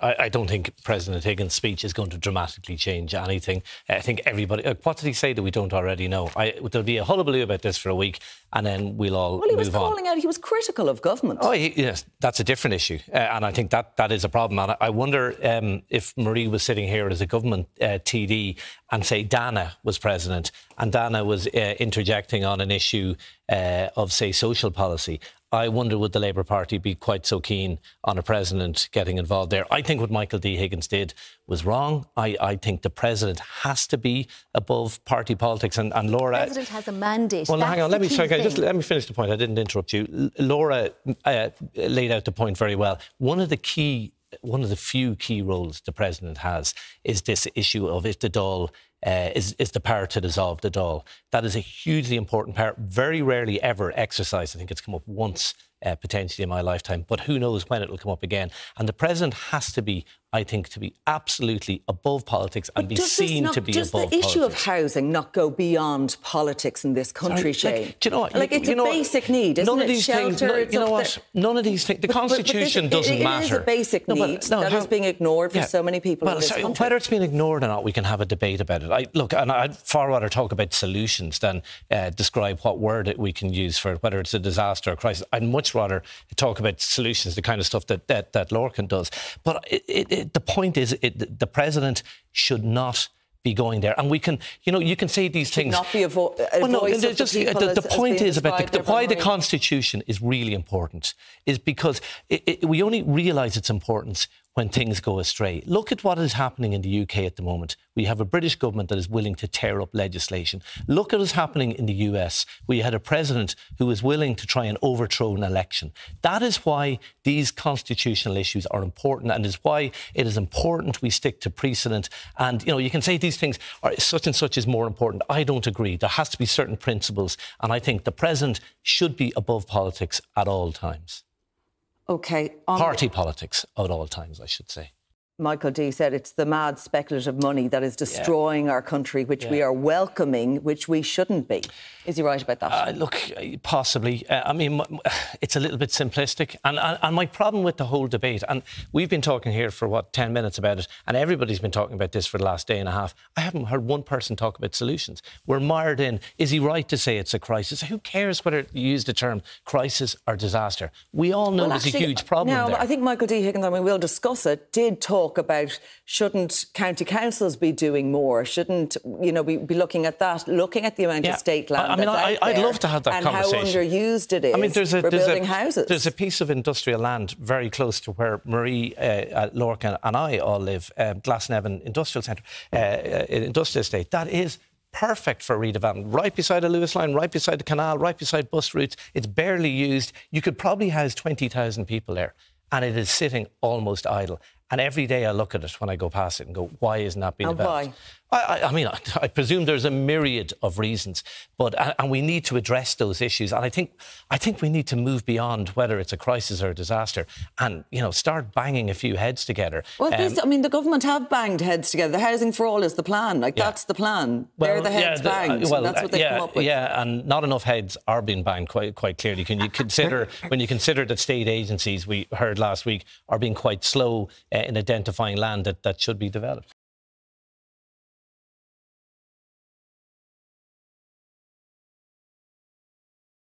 I don't think President Higgins' speech is going to dramatically change anything. I think everybody... what did he say that we don't already know? There'll be a hullabaloo about this for a week and then we'll all move on. Well, he was calling out... He was critical of government. Oh, yes, that's a different issue. And I think that is a problem. And I wonder if Marie was sitting here as a government TD and, say, Dana was president and Dana was interjecting on an issue of, say, social policy... I wonder would the Labour Party be quite so keen on a president getting involved there. I think what Michael D. Higgins did was wrong. I think the president has to be above party politics. And Laura... The president has a mandate. Well, hang on, let me finish the point. I didn't interrupt you. Laura laid out the point very well. One of the few key roles the president has is this issue of if the Dáil... is the power to dissolve the Dáil. That is a hugely important power, very rarely ever exercised. I think it's come up once potentially in my lifetime, but who knows when it'll come up again. And the president has to be, I think, to be absolutely above politics and be seen to be above politics. Does the issue of housing not go beyond politics in this country, Shane? Like, do you know what? Like, it's a basic need, isn't it? Shelter, you know what? None of these things... The Constitution doesn't matter. It is a basic need that is being ignored for so many people in this country. Whether it's being ignored or not, we can have a debate about it. Look, and I'd far rather talk about solutions than describe what word we can use for it, whether it's a disaster or a crisis. I'd much rather talk about solutions, the kind of stuff that Lorcan does. But the point is, the president should not be going there. And we can, you know, you can say these things... Not be a voice of just, the people the point is about why the Constitution is really important is because we only realise its importance when things go astray. Look at what is happening in the UK at the moment. We have a British government that is willing to tear up legislation. Look at what's happening in the US. We had a president who was willing to try and overthrow an election. That is why these constitutional issues are important and is why it is important we stick to precedent. And, you know, you can say these things are such and such is more important. I don't agree. There has to be certain principles. And I think the president should be above politics at all times. OK. Party politics at all times, I should say. Michael D said it's the mad speculative money that is destroying our country, which we are welcoming, which we shouldn't be. Is he right about that? Look, possibly. I mean, it's a little bit simplistic. And my problem with the whole debate, and we've been talking here for, what, 10 minutes about it, and everybody's been talking about this for the last day and a half. I haven't heard one person talk about solutions. We're mired in, is he right to say it's a crisis? Who cares whether you use the term crisis or disaster? We all know there's a huge problem there. I think Michael D Higgins, and we will discuss it, did talk about shouldn't county councils be doing more? Shouldn't, you know, be looking at that, looking at the amount of state land I'd love to have that conversation. And how underused it is for building houses. There's a piece of industrial land very close to where Marie, Lorcan and I all live, Glasnevin Industrial Centre, industrial estate. That is perfect for redevelopment, right beside the Luas Line, right beside the canal, right beside bus routes. It's barely used. You could probably house 20,000 people there and it is sitting almost idle. And every day I look at it when I go past it and go, why isn't that being developed? And why? I mean, I presume there's a myriad of reasons, but and we need to address those issues. And I think we need to move beyond whether it's a crisis or a disaster, and you know, start banging a few heads together. Well, I mean, the government have banged heads together. The Housing for All is the plan. Like that's the plan. Well, they're the heads banged. Well, that's what they come up with. Yeah, and not enough heads are being banged quite clearly. Can you consider when you consider that state agencies we heard last week are being quite slow in identifying land that should be developed?